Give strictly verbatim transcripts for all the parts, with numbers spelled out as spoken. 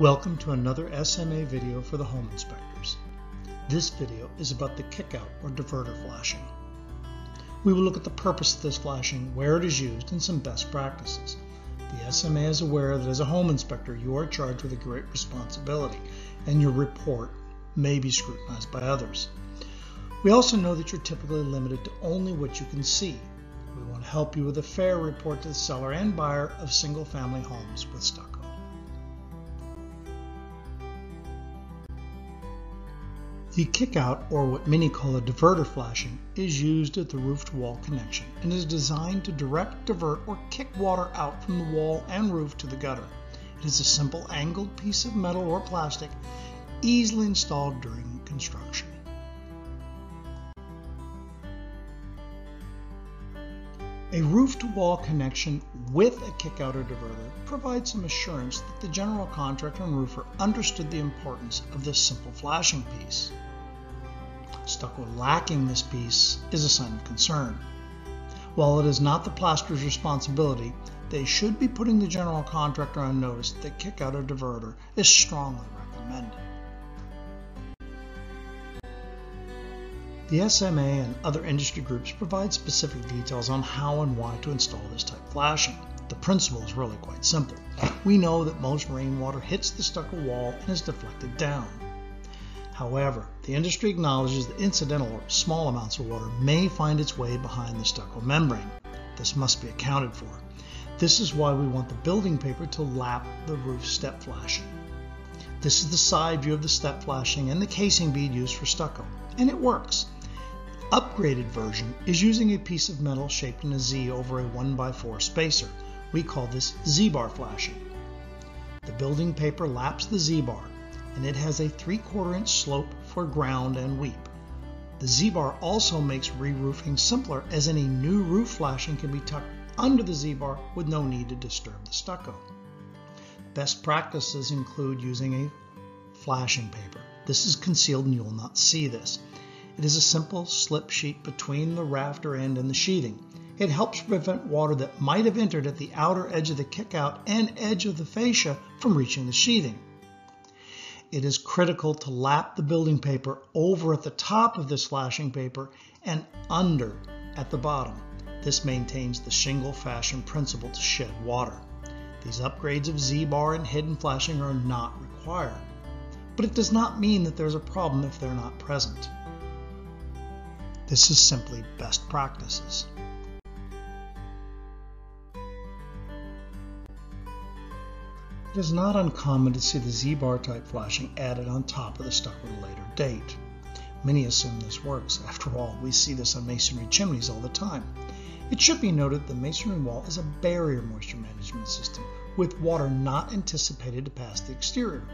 Welcome to another S M A video for the home inspectors. This video is about the kickout or diverter flashing. We will look at the purpose of this flashing, where it is used, and some best practices. The S M A is aware that as a home inspector you are charged with a great responsibility and your report may be scrutinized by others. We also know that you're typically limited to only what you can see. We want to help you with a fair report to the seller and buyer of single-family homes with stucco. The kickout, or what many call a diverter flashing, is used at the roofed wall connection and is designed to direct, divert, or kick water out from the wall and roof to the gutter. It is a simple angled piece of metal or plastic, easily installed during construction. A roof-to-wall connection with a kickout or diverter provides some assurance that the general contractor and roofer understood the importance of this simple flashing piece. Stucco lacking this piece is a sign of concern. While it is not the plasterer's responsibility, they should be putting the general contractor on notice that kickout or diverter is strongly recommended. The S M A and other industry groups provide specific details on how and why to install this type of flashing. The principle is really quite simple. We know that most rainwater hits the stucco wall and is deflected down. However, the industry acknowledges that incidental or small amounts of water may find its way behind the stucco membrane. This must be accounted for. This is why we want the building paper to lap the roof step flashing. This is the side view of the step flashing and the casing bead used for stucco, and it works. Upgraded version is using a piece of metal shaped in a Z over a one by four spacer. We call this Z-bar flashing. The building paper laps the Z-bar, and it has a three quarter inch slope for ground and weep. The Z-bar also makes re-roofing simpler, as any new roof flashing can be tucked under the Z-bar with no need to disturb the stucco. Best practices include using a flashing paper. This is concealed and you will not see this. It is a simple slip sheet between the rafter end and the sheathing. It helps prevent water that might have entered at the outer edge of the kickout and edge of the fascia from reaching the sheathing. It is critical to lap the building paper over at the top of this flashing paper and under at the bottom. This maintains the shingle fashion principle to shed water. These upgrades of Z-bar and hidden flashing are not required, but it does not mean that there's a problem if they're not present. This is simply best practices. It is not uncommon to see the Z-bar type flashing added on top of the stucco at a later date. Many assume this works. After all, we see this on masonry chimneys all the time. It should be noted the masonry wall is a barrier moisture management system, with water not anticipated to pass the exterior.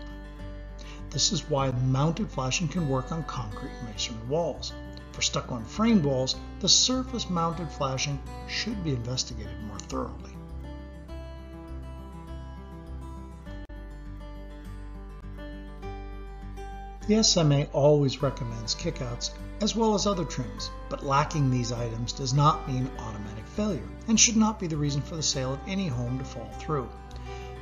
This is why mounted flashing can work on concrete masonry walls. For stucco and framed walls, the surface mounted flashing should be investigated more thoroughly. The S M A always recommends kickouts as well as other trims, but lacking these items does not mean automatic failure and should not be the reason for the sale of any home to fall through.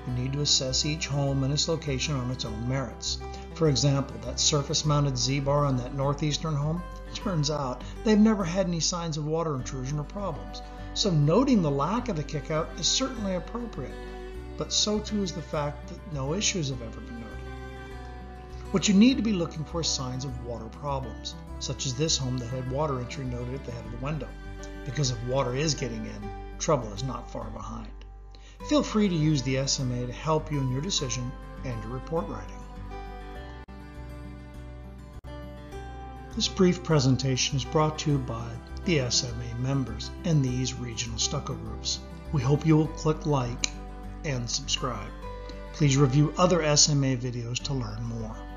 You need to assess each home and its location on its own merits. For example, that surface-mounted Z-bar on that northeastern home, turns out they've never had any signs of water intrusion or problems. So noting the lack of the kickout is certainly appropriate, but so too is the fact that no issues have ever been noted. What you need to be looking for is signs of water problems, such as this home that had water entry noted at the head of the window. Because if water is getting in, trouble is not far behind. Feel free to use the S M A to help you in your decision and your report writing. This brief presentation is brought to you by the S M A members and these regional stucco groups. We hope you will click like and subscribe. Please review other S M A videos to learn more.